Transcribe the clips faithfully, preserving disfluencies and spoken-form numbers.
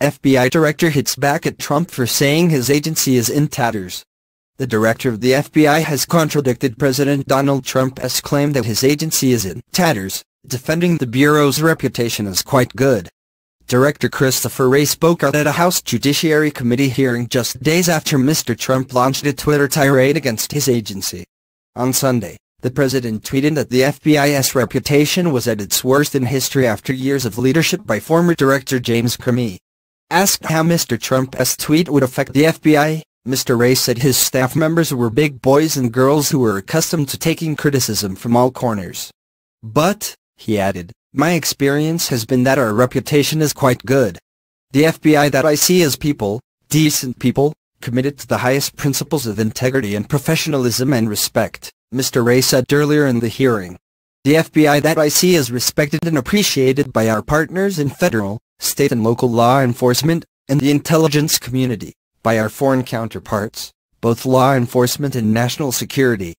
F B I director hits back at Trump for saying his agency is in tatters. The director of the F B I has contradicted President Donald Trump's claim that his agency is in tatters, defending the Bureau's reputation as quite good. Director Christopher Wray spoke out at a House Judiciary Committee hearing just days after Mister Trump launched a Twitter tirade against his agency. On Sunday, the president tweeted that the F B I's reputation was at its worst in history after years of leadership by former director James Comey. Asked how Mister Trump's tweet would affect the F B I, Mister Wray said his staff members were big boys and girls who were accustomed to taking criticism from all corners. But, he added, my experience has been that our reputation is quite good. The F B I that I see is people, decent people, committed to the highest principles of integrity and professionalism and respect, Mister Wray said earlier in the hearing. The F B I that I see is respected and appreciated by our partners in federal, state and local law enforcement, and the intelligence community, by our foreign counterparts, both law enforcement and national security.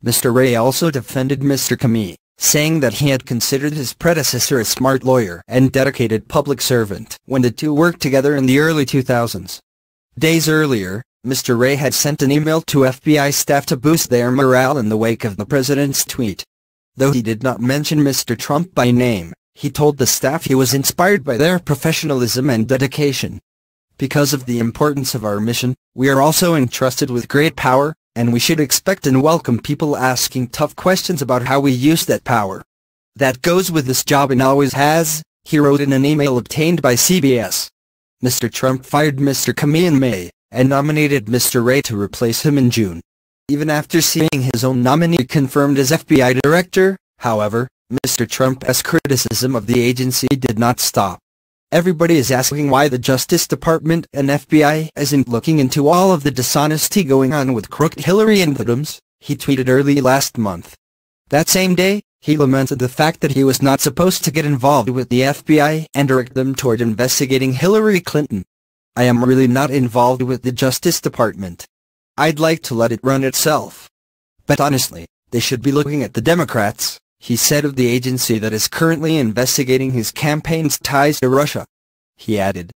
Mister Wray also defended Mister Comey, saying that he had considered his predecessor a smart lawyer and dedicated public servant when the two worked together in the early two thousands. Days earlier, Mister Wray had sent an email to F B I staff to boost their morale in the wake of the president's tweet. Though he did not mention Mister Trump by name, he told the staff he was inspired by their professionalism and dedication. Because of the importance of our mission, we are also entrusted with great power, and we should expect and welcome people asking tough questions about how we use that power. That goes with this job and always has, he wrote in an email obtained by C B S. Mister Trump fired Mister Comey in May, and nominated Mister Wray to replace him in June. Even after seeing his own nominee confirmed as F B I director, however, Mister Trump's criticism of the agency did not stop. Everybody is asking why the Justice Department and F B I isn't looking into all of the dishonesty going on with crooked Hillary and the Dems, he tweeted early last month. That same day, he lamented the fact that he was not supposed to get involved with the F B I and direct them toward investigating Hillary Clinton. I am really not involved with the Justice Department. I'd like to let it run itself. But honestly, they should be looking at the Democrats, he said of the agency that is currently investigating his campaign's ties to Russia. He added,